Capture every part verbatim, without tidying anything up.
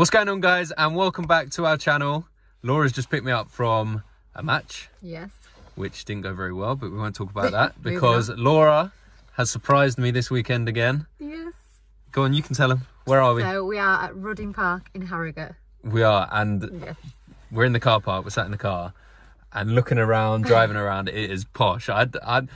What's going on, guys, and welcome back to our channel. Laura's just picked me up from a match. Yes. Which didn't go very well, but we won't talk about that because Laura has surprised me this weekend again. Yes. Go on, you can tell them. Where are we? So we are at Rudding Park in Harrogate. We are, and yes. We're in the car park. We're sat in the car and looking around, driving around. It is posh. I, I,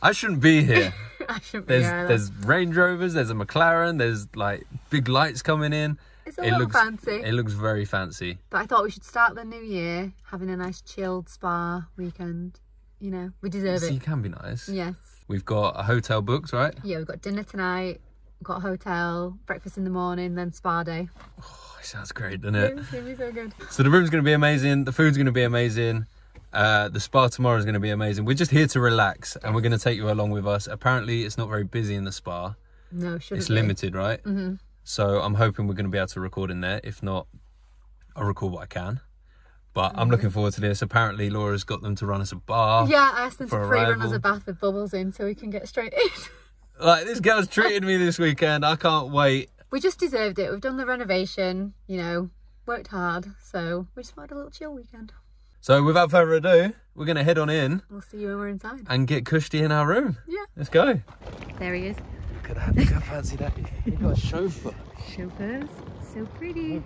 I shouldn't be here. I shouldn't be there's, here. There's Range Rovers, there's a McLaren, there's like big lights coming in. It's a it little looks, fancy. It looks very fancy. But I thought we should start the new year having a nice chilled spa weekend. You know, we deserve so it. You can be nice. Yes. We've got a hotel booked, right? Yeah, we've got dinner tonight, we've got a hotel, breakfast in the morning, then spa day. Oh, it sounds great, doesn't it? It's going to be so good. So the room's going to be amazing, the food's going to be amazing, uh, the spa tomorrow is going to be amazing. We're just here to relax and we're going to take you along with us. Apparently, it's not very busy in the spa. No, shouldn't It's be. limited, right? Mm-hmm. So I'm hoping we're going to be able to record in there. If not, I'll record what I can. But I'm looking forward to this. Apparently, Laura's got them to run us a bath. Yeah, I asked them to pre-run us a bath with bubbles in so we can get straight in. Like, this girl's treated me this weekend. I can't wait. We just deserved it. We've done the renovation, you know, worked hard. So we just wanted a little chill weekend. So without further ado, we're going to head on in. We'll see you when we're inside. And get cushy in our room. Yeah. Let's go. There he is. Look at that, look how fancy that is. You've got a chauffeur. Chauffeurs, so pretty.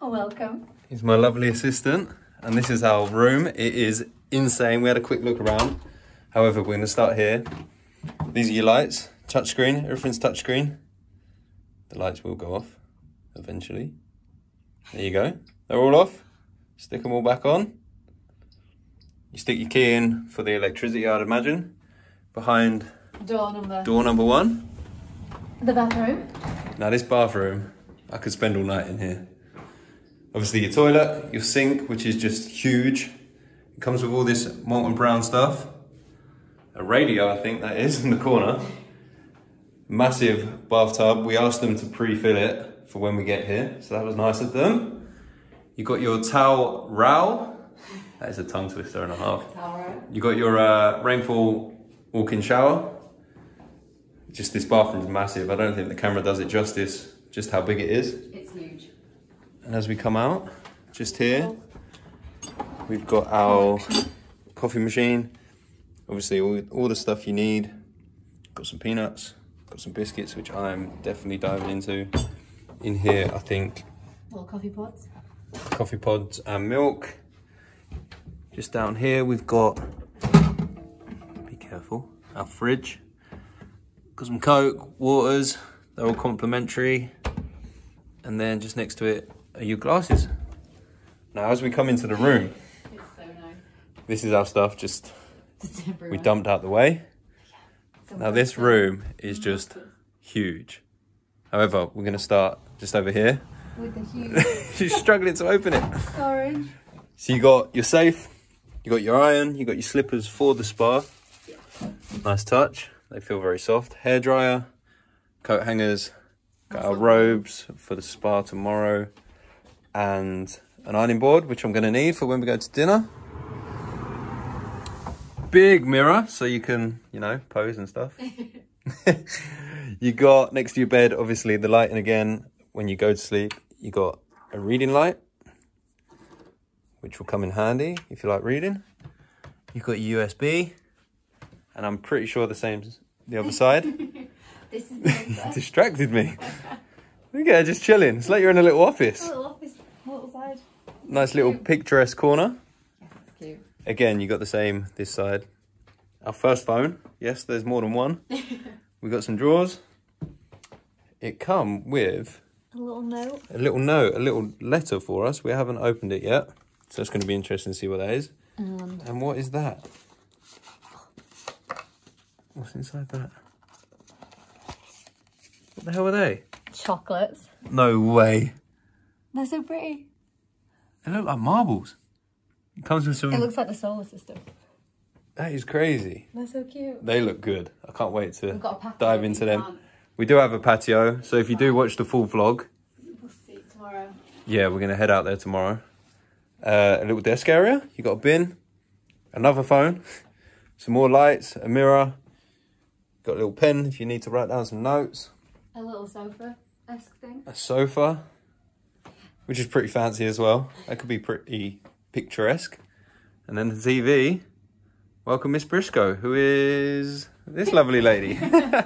Welcome. He's my lovely assistant, and this is our room. It is insane. We had a quick look around. However, we're going to start here. These are your lights, touchscreen. Everything's touchscreen. The lights will go off eventually. There you go. They're all off. Stick them all back on. You stick your key in for the electricity, I'd imagine. Behind door number door number one. The bathroom. Now this bathroom, I could spend all night in here. Obviously your toilet, your sink, which is just huge. It comes with all this molten brown stuff. A radio, I think that is, in the corner. Massive bathtub. We asked them to pre-fill it for when we get here, so that was nice of them. You got your towel row. That is a tongue twister and a half. You got your uh, rainfall walk-in shower. Just this bathroom is massive. I don't think the camera does it justice, just how big it is. It's huge. And as we come out, just here, we've got our coffee machine. Obviously, all, all the stuff you need. Got some peanuts, got some biscuits, which I'm definitely diving into. In here, I think... Little coffee pods. Coffee pods and milk. Just down here, we've got... Be careful. Our fridge. Got some Coke, waters. They're all complimentary. And then just next to it, are your glasses. Now, as we come into the room, it's so nice. This is our stuff, just we dumped out the way. Yeah, now this room is just huge. However, we're going to start just over here. With the huge. She's struggling to open it. Sorry. So you got your safe, you got your iron, you got your slippers for the spa. Yeah. Nice touch. They feel very soft. Hair dryer, coat hangers, got That's our robes for the spa tomorrow. And an ironing board, which I'm going to need for when we go to dinner. Big mirror, so you can, you know, pose and stuff. You got, next to your bed, obviously, the lighting again. When you go to sleep, you got a reading light, which will come in handy if you like reading. You've got your U S B, and I'm pretty sure the same as the other side. This is the distracted me. Look at her, just chilling. It's like you're in a little office. Side. Nice cute. Little picturesque corner. Yes, that's cute. Again, you got the same this side. Our first phone. Yes, there's more than one. We got some drawers. It come with a little note. A little note, a little letter for us. We haven't opened it yet, so it's going to be interesting to see what that is. And, and what is that? What's inside that? What the hell are they? Chocolates. No way. They're so pretty. They look like marbles. It comes with some... It looks like the solar system. That is crazy. They're so cute. They look good. I can't wait to dive into them. Can't. We do have a patio, so if you do watch the full vlog... We'll see it tomorrow. Yeah, we're going to head out there tomorrow. Uh, a little desk area. You got a bin, another phone, some more lights, a mirror. Got a little pen if you need to write down some notes. A little sofa-esque thing. A sofa, which is pretty fancy as well. That could be pretty picturesque. And then the T V. Welcome Miss Briscoe, who is this lovely lady.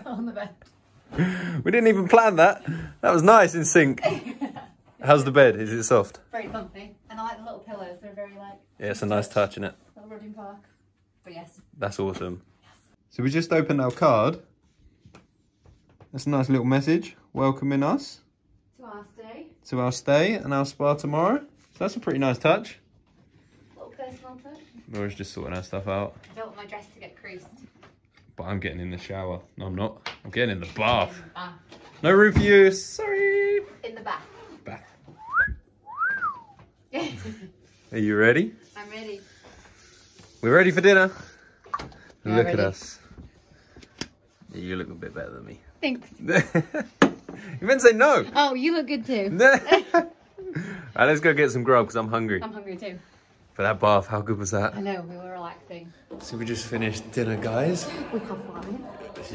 On the bed. We didn't even plan that. That was nice in sync. How's the bed? Is it soft? Very comfy. And I like the little pillows. They're very like... Yeah, it's a nice touch, isn't it? Little Rudding Park. But yes. That's awesome. Yes. So we just opened our card. That's a nice little message welcoming us. To our stay. To our stay and our spa tomorrow. So that's a pretty nice touch. Little personal touch. Laura's just sorting our stuff out. I don't want my dress to get creased. But I'm getting in the shower. No, I'm not. I'm getting in the bath. In the bath. No room for you. Sorry. In the bath. Are you ready? I'm ready. We're ready for dinner. You're look ready. At us. You look a bit better than me. Thanks. You meant to say no. Oh, you look good too. Alright, let's go get some grub because I'm hungry. I'm hungry too. For that bath, how good was that? I know, we were relaxing. So we just finished dinner, guys. We have wine.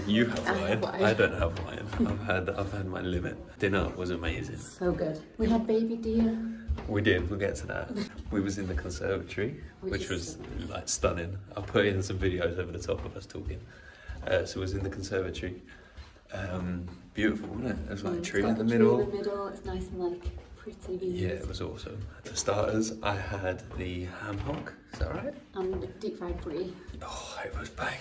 You have wine. I, have wine. I don't have wine. I've had I've had my limit. Dinner was amazing. So good. We had baby deer. We did, we'll get to that. We was in the conservatory, we which was stunning. like stunning. I'll put in some videos over the top of us talking. Uh, so it was in the conservatory. Um, beautiful, wasn't it? It was like mm, a tree in the middle. Tree in the middle, it's nice and like pretty views. Yeah, it was awesome. For starters, I had the ham hock, is that right? And deep fried brie. Oh, it was banging.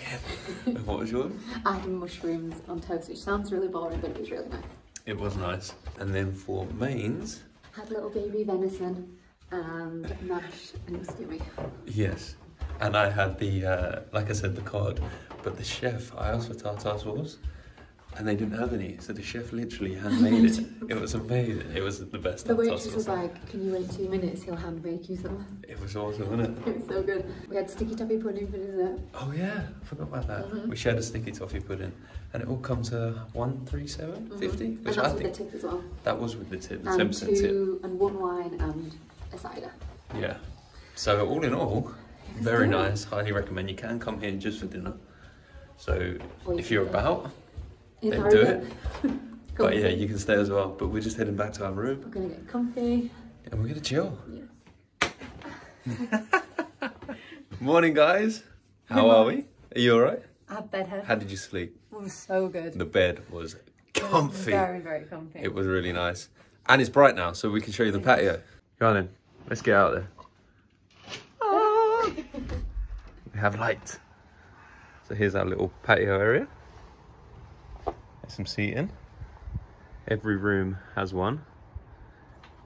And what was yours? I had mushrooms on toast, which sounds really boring, but it was really nice. It was nice. And then for mains, had little baby venison and mash and it was yummy. Yes, and I had the, uh, like I said, the cod, but the chef, I asked for tartar sauce and they didn't have any, so the chef literally handmade it. It was amazing, it was the best tartar sauce. The waitress was like, can you wait two minutes, he'll hand make you some. It was awesome, wasn't it? It was so good. We had sticky toffee pudding for dessert. Oh yeah, I forgot about that. Mm-hmm. We shared a sticky toffee pudding and it all comes to one thirty-seven fifty, mm-hmm. which I think... with the tip as well. That was with the tip, the ten percent tip. And one wine and a cider. Yeah, so all in all, very good. Nice, highly recommend. You can come here just for dinner. So or if you're about, in then do it. But yeah, you can stay as well. But we're just heading back to our room. We're gonna get comfy. And we're gonna chill. Yes. Morning, guys. How are we? Are you all right? I had bedhead. How did you sleep? It was so good. The bed was comfy. It was very, very comfy. It was really nice. And it's bright now, so we can show you the patio. Go on in. Let's get out of there. Ah! We have light. So here's our little patio area. There's some seating. Every room has one.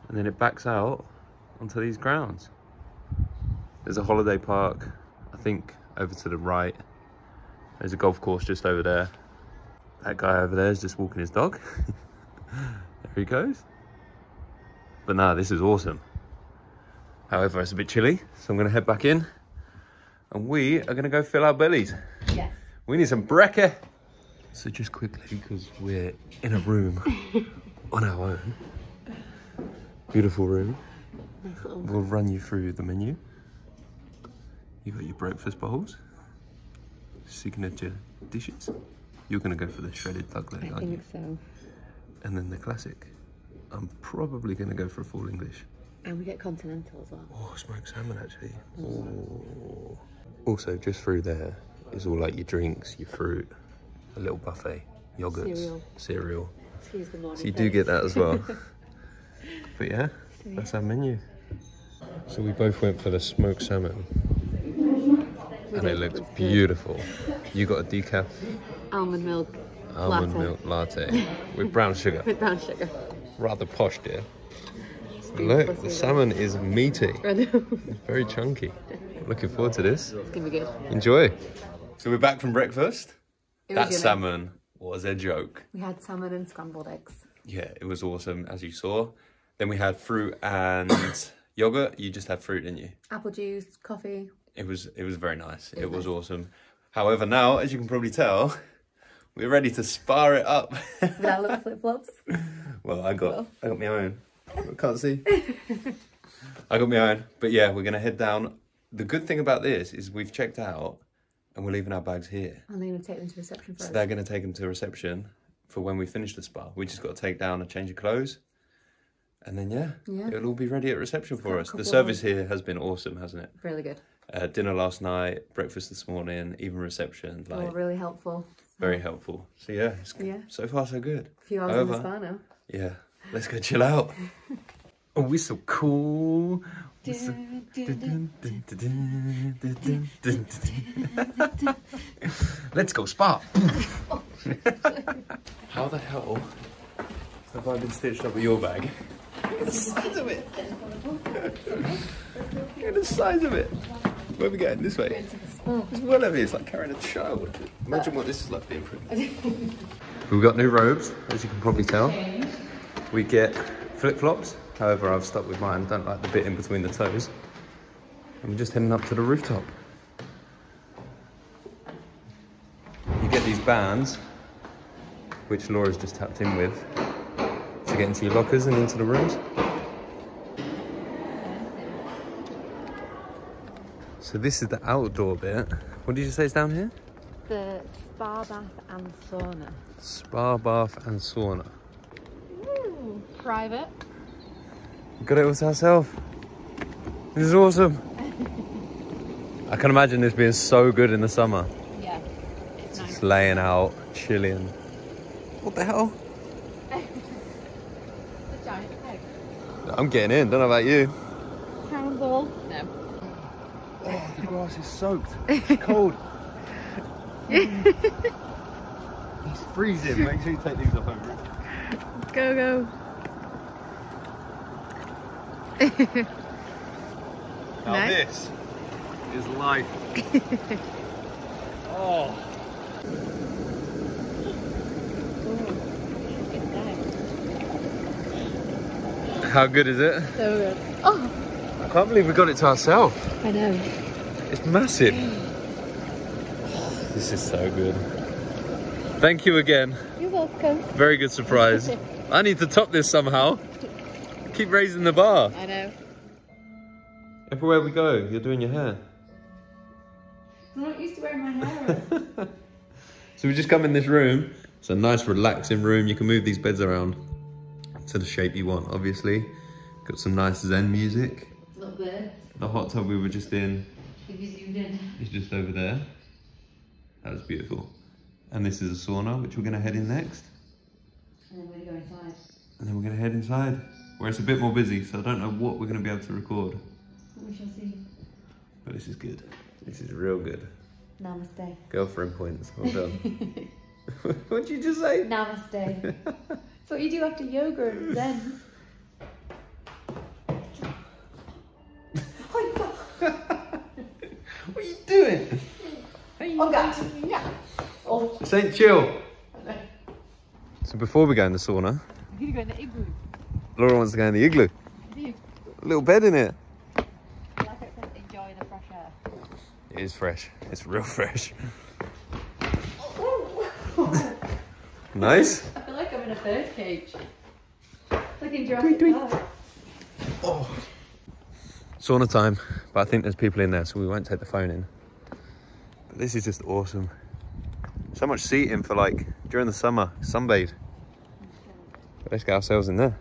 And then it backs out onto these grounds. There's a holiday park, I think, over to the right. There's a golf course just over there. That guy over there is just walking his dog. There he goes. But nah, this is awesome. However, it's a bit chilly, so I'm gonna head back in and we are gonna go fill our bellies. Yes. We need some brekkie. So just quickly, because we're in a room on our own. Beautiful room. Nice little room. We'll run you through the menu. You got your breakfast bowls, signature dishes. You're gonna go for the shredded duck leg, aren't you? I think so. And then the classic. I'm probably gonna go for a full English. And we get continental as well. Oh, smoked salmon actually. Oh. Also, just through there is all like your drinks, your fruit. A little buffet, yogurts, cereal. cereal. Excuse the morning. So you do get that as well. But yeah, so, yeah, that's our menu. So we both went for the smoked salmon, we and it looked beautiful. Good. You got a decaf almond milk almond latte. milk latte with brown sugar. With brown sugar. Rather posh, dear. Look, the salmon is meaty. I know. Very chunky. Looking forward to this. It's gonna be good. Enjoy. So we're back from breakfast. That salmon was a joke. We had salmon and scrambled eggs. Yeah, it was awesome, as you saw. Then we had fruit and yogurt. You just had fruit, didn't you? Apple juice, coffee. It was it was very nice. It, it was, was nice. Awesome. However, now, as you can probably tell, we're ready to spar it up. With our little flip-flops. Well, I got well. I got my own. I can't see. I got my own. But yeah, we're gonna head down. The good thing about this is we've checked out and we're leaving our bags here. And they're gonna take them to reception for us. So they're gonna take them to reception for when we finish the spa. We just gotta take down a change of clothes. And then yeah, yeah, it'll all be ready at reception for us. The service here has been awesome, hasn't it? Really good. Uh, dinner last night, breakfast this morning, even reception. Like, all really helpful. Very helpful. So yeah, it's, yeah, so far so good. A few hours However, in the spa now. Yeah, let's go chill out. Oh, we're so cool. We're so... Let's go spa. How the hell have I been stitched up with your bag? Look at the size of it. Look at the size of it. Where are we going? This way? It's well heavy. It's like carrying a child. Imagine what this is like being pregnant. We've got new robes, as you can probably tell. We get flip-flops. However, I've stuck with mine. Don't like the bit in between the toes. And we're just heading up to the rooftop. You get these bands, which Laura's just tapped in with, to get into your lockers and into the rooms. So this is the outdoor bit. What did you say is down here? The spa bath and sauna. Spa bath and sauna. Ooh, private. Got it all to ourselves. This is awesome. I can imagine this being so good in the summer. Yeah. It's nice. Just laying out, chilling. What the hell? It's a giant egg. I'm getting in, don't know about you. Handball. No. Oh, the grass is soaked. It's cold. It's freezing. Make sure you take these off over it. Go, go. Now no. This is life. Oh. How good is it? So good. Oh. I can't believe we got it to ourselves. I know. It's massive. This is so good. Thank you again. You're welcome. Very good surprise. I need to top this somehow. Keep raising the bar. I know. Everywhere we go, you're doing your hair. I'm not used to wearing my hair. So we just come in this room. It's a nice relaxing room. You can move these beds around to the shape you want, obviously. Got some nice Zen music. Bit. The hot tub we were just in, if you zoomed in, is just over there. That was beautiful. And this is a sauna, which we're going to head in next. And then we're going to go inside. And then we're going to head inside, where it's a bit more busy, so I don't know what we're going to be able to record. We shall see. But this is good. This is real good. Namaste. Girlfriend points. Well done. What'd you just say? Namaste. It's what you do after yoga and Zen. What are you doing? Oh God! Yeah. Oh. This ain't chill. So before we go in the sauna, I'm gonna go in the igloo. Laura wants to go in the igloo. A little bed in it. I like it says enjoy the fresh air. It is fresh. It's real fresh. Oh. Nice. I feel like I'm in a bird cage. It's like in Jurassic Park. Oh. Sauna time, but I think there's people in there, so we won't take the phone in. But this is just awesome. So much seating for like during the summer, sunbathe. But let's get ourselves in there.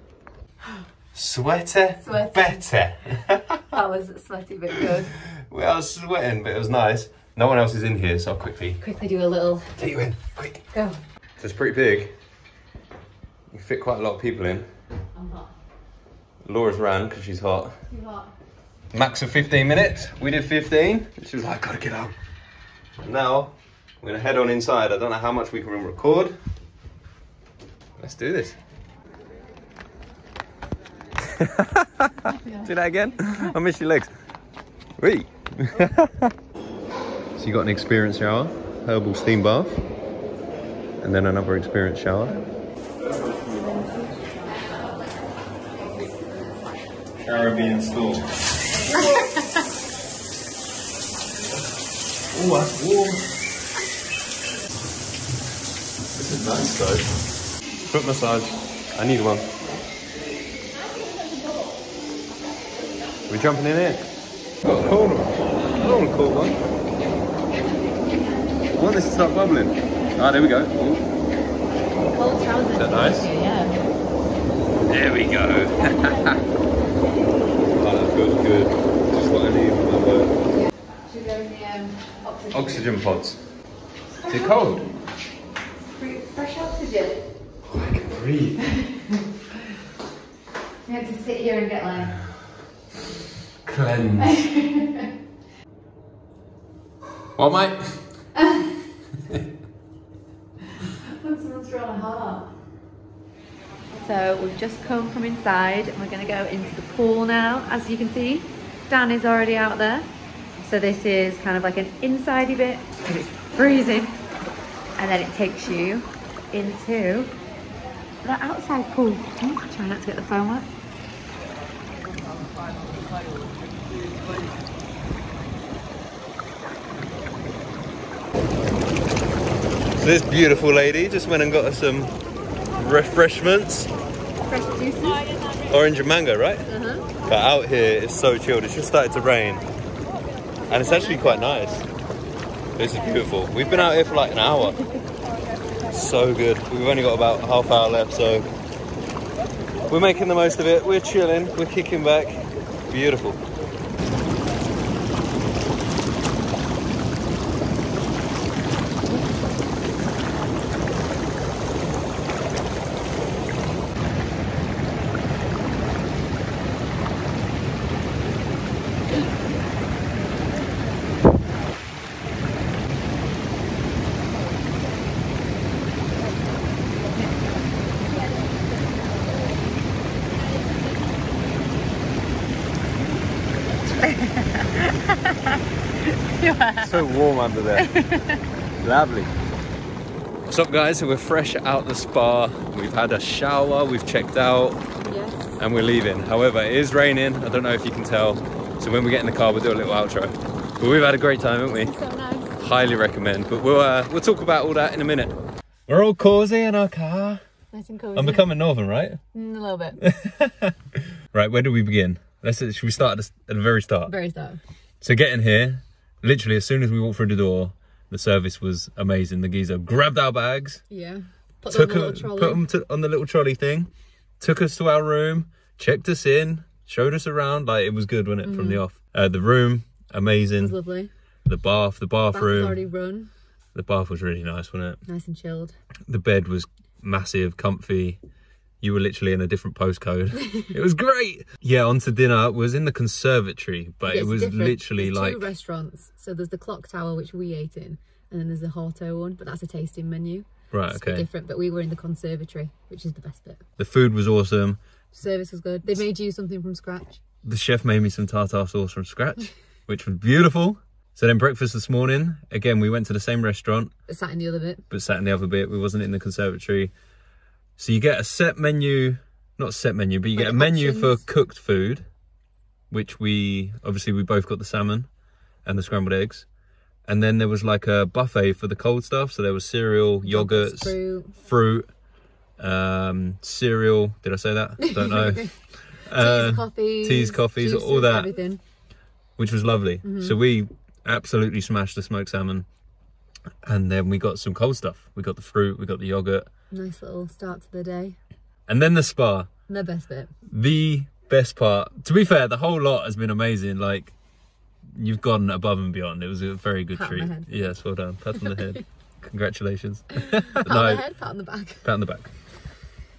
Sweater, sweaty. Better. That was sweaty but good. We are sweating, but it was nice. No one else is in here, so I'll quickly quickly do a little. Take you in, quick. Go. So it's pretty big. We fit quite a lot of people in. I'm hot. Laura's ran because she's hot. You're hot. Max of fifteen minutes. We did fifteen. She was like, I gotta get out. And now we're gonna head on inside. I don't know how much we can record. Let's do this. Do that again. I miss your legs. Wee. So you got an experience shower, herbal steam bath, and then another experienced shower. Shower being installed. Oh, that's warm. This is nice though. Foot massage. I need one. We're jumping in here. Got a cold one. I don't want a cold one. I want this to start bubbling. Ah, there we go. Cold trousers. Is that nice? Yeah. There we go. Oh, that feels good. Just what I need for my work. She's in the um, oxygen. Oxygen pods. Is it cold? It's fresh oxygen. Oh, I can breathe. You have to sit here and get like... cleanse. Well, mate. Looks like thrown a heart. So we've just come from inside and we're going to go into the pool now. As you can see, Dan is already out there. So this is kind of like an insidey bit because it's freezing. And then it takes you into the outside pool. Oh, try not to get the phone wet. So this beautiful lady just went and got us some refreshments. Fresh juices. Orange and mango, right? Uh-huh. But out here it's so chilled. It's just started to rain. And it's actually quite nice. This is beautiful. We've been out here for like an hour. So good. We've only got about half hour left, so we're making the most of it. We're chilling. We're kicking back. Beautiful. It's so warm under there. Lovely. What's up, guys? So we're fresh out the spa. We've had a shower, we've checked out, yes. And we're leaving. However, it is raining. I don't know if you can tell. So when we get in the car, we'll do a little outro. But we've had a great time, haven't we? So nice. Highly recommend. But we'll uh, we'll talk about all that in a minute. We're all cozy in our car. Nice and cozy. I'm becoming northern, right? Mm, a little bit. Right, where do we begin? Let's. Should we start at the very start? Very start. So getting here, literally as soon as we walked through the door, the service was amazing. The geezer grabbed our bags, yeah, put, took them, on the a, put them to, on the little trolley thing, took us to our room, checked us in, showed us around. Like, it was good, wasn't it? Mm-hmm. From the off, uh, the room, amazing. It was lovely. The bath, the bathroom. Bath already run. The bath was really nice, wasn't it? Nice and chilled. The bed was massive, comfy. You were literally in a different postcode. It was great. Yeah, on to dinner. It was in the conservatory, but yeah, it was different. Literally there's like two restaurants. So there's the Clock Tower, which we ate in, and then there's the Horto one, but that's a tasting menu. Right, it's okay. Different, but we were in the conservatory, which is the best bit. The food was awesome. Service was good. They made you something from scratch. The chef made me some tartare sauce from scratch, which was beautiful. So then breakfast this morning. Again, we went to the same restaurant, but sat in the other bit. But sat in the other bit. We wasn't in the conservatory. So you get a set menu, not set menu, but you get a menu for cooked food, which we, obviously we both got the salmon and the scrambled eggs. And then there was like a buffet for the cold stuff. So there was cereal, yogurts, fruit, fruit um, cereal. Did I say that? Don't know. uh, teas, coffees. Teas, coffees, juices, all that, everything. Which was lovely. Mm-hmm. So we absolutely smashed the smoked salmon. And then we got some cold stuff. We got the fruit, we got the yogurt. Nice little start to the day. And then the spa. The best bit. The best part. To be fair, the whole lot has been amazing. Like, you've gone above and beyond. It was a very good pat treat. On the head. Yes, well done. Pat on the head. Congratulations. Pat no, on the head, pat on the back. Pat on the back.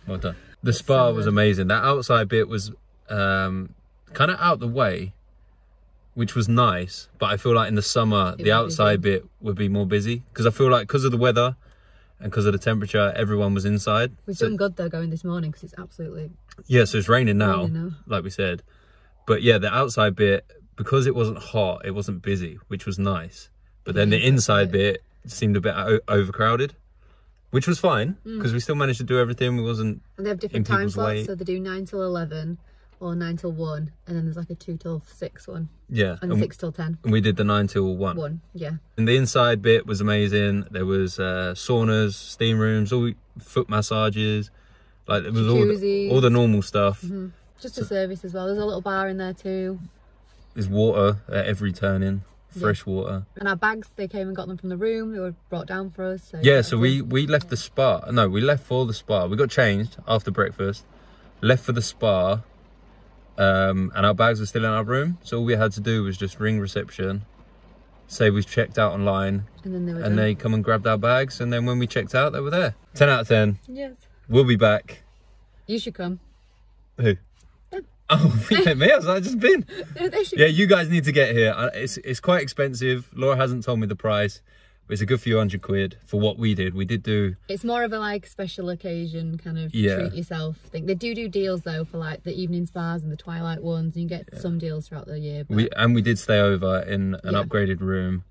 Well done. The That's spa so was amazing. That outside bit was um, kind of out the way, which was nice, but I feel like in the summer, it the outside busy. bit would be more busy. Because I feel like because of the weather and because of the temperature, everyone was inside. We've so, done good though going this morning because it's absolutely... Yeah, so it's raining now, raining now, like we said. But yeah, the outside bit, because it wasn't hot, it wasn't busy, which was nice. But then the inside bit seemed a bit overcrowded. which was fine because mm. we still managed to do everything. We wasn't. And they have different time slots, late. so they do nine till eleven or nine till one, and then there's like a two till six one. Yeah, and, and six till ten. And we did the nine till one. One, yeah. And the inside bit was amazing. There was uh, saunas, steam rooms, all foot massages, like it was Jacuzzis. all the, all the normal stuff. Mm-hmm. Just so, the service as well. There's a little bar in there too. There's water at every turn in. Fresh yeah. water. And our bags, they came and got them from the room. They were brought down for us. So yeah, so we, we left yeah. the spa. No, we left for the spa. We got changed after breakfast, left for the spa, um, and our bags were still in our room. So all we had to do was just ring reception, say we've checked out online, and then they, were and they come and grabbed our bags. And then when we checked out, they were there. ten out of ten. Yes. We'll be back. You should come. Who? Oh, yeah, me? I was like, I just been. No, they should... Yeah, you guys need to get here. It's it's quite expensive. Laura hasn't told me the price, but it's a good few hundred quid for what we did. We did do. It's more of a like special occasion kind of yeah. treat yourself thing. They do do deals though for like the evening spas and the twilight ones, and you get yeah. some deals throughout the year. But... We and we did stay over in an yeah. upgraded room,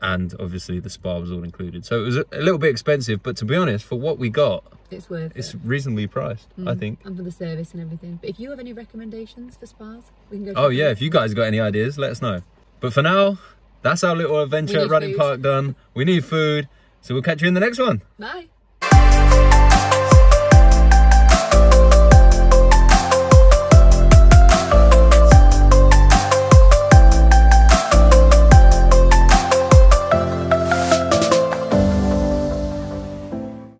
and obviously the spa was all included. So it was a little bit expensive, but to be honest, for what we got. It's worth it's it. It's reasonably priced, mm, I think. And for the service and everything. But if you have any recommendations for spas, we can go. Oh yeah, them. If you guys got any ideas, let us know. But for now, that's our little adventure at Rudding Park done. We need food. So we'll catch you in the next one. Bye.